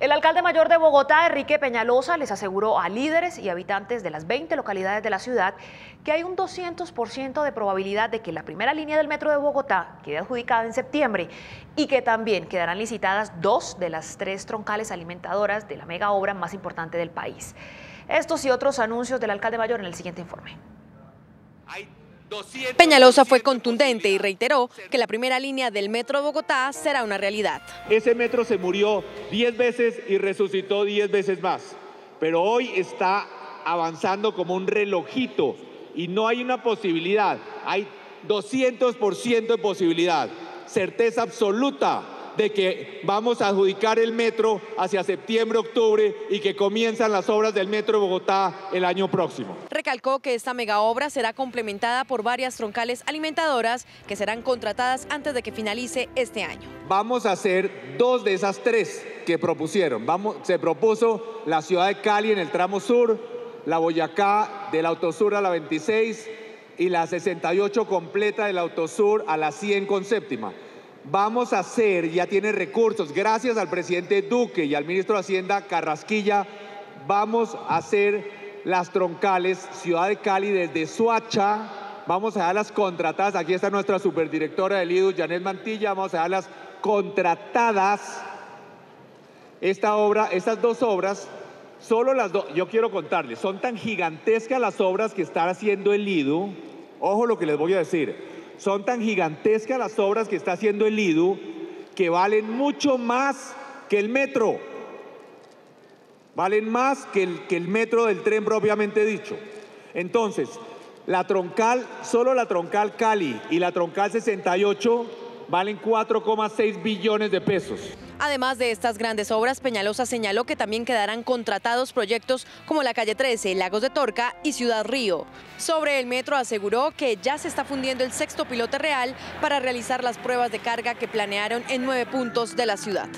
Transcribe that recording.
El alcalde mayor de Bogotá, Enrique Peñalosa, les aseguró a líderes y habitantes de las 20 localidades de la ciudad que hay un 200% de probabilidad de que la primera línea del Metro de Bogotá quede adjudicada en septiembre y que también quedarán licitadas 2 de las 3 troncales alimentadoras de la mega obra más importante del país. Estos y otros anuncios del alcalde mayor en el siguiente informe. Peñalosa fue contundente y reiteró que la primera línea del Metro de Bogotá será una realidad. Ese metro se murió 10 veces y resucitó 10 veces más, pero hoy está avanzando como un relojito y no hay una posibilidad, hay 200% de posibilidad, certeza absoluta de que vamos a adjudicar el metro hacia septiembre, octubre y que comienzan las obras del Metro de Bogotá el año próximo. Recalcó que esta mega obra será complementada por varias troncales alimentadoras que serán contratadas antes de que finalice este año. Vamos a hacer 2 de esas 3 que propusieron. Se propuso la ciudad de Cali en el tramo sur, la Boyacá del Autosur a la 26 y la 68 completa del Autosur a la 100 con séptima. Vamos a hacer, ya tiene recursos, gracias al presidente Duque y al ministro de Hacienda Carrasquilla, vamos a hacer las troncales Ciudad de Cali desde Soacha, vamos a darlas contratadas, aquí está nuestra superdirectora del IDU, Janeth Mantilla, vamos a darlas contratadas, esta obra, estas 2 obras, solo las 2, yo quiero contarles, son tan gigantescas las obras que está haciendo el IDU, ojo lo que les voy a decir. Son tan gigantescas las obras que está haciendo el IDU que valen mucho más que el metro. Valen más que el metro del tren propiamente dicho. Entonces, la troncal, solo la troncal Cali y la troncal 68 valen 4,6 billones de pesos. Además de estas grandes obras, Peñalosa señaló que también quedarán contratados proyectos como la calle 13, Lagos de Torca y Ciudad Río. Sobre el metro aseguró que ya se está fundiendo el 6.º piloto real para realizar las pruebas de carga que planearon en 9 puntos de la ciudad.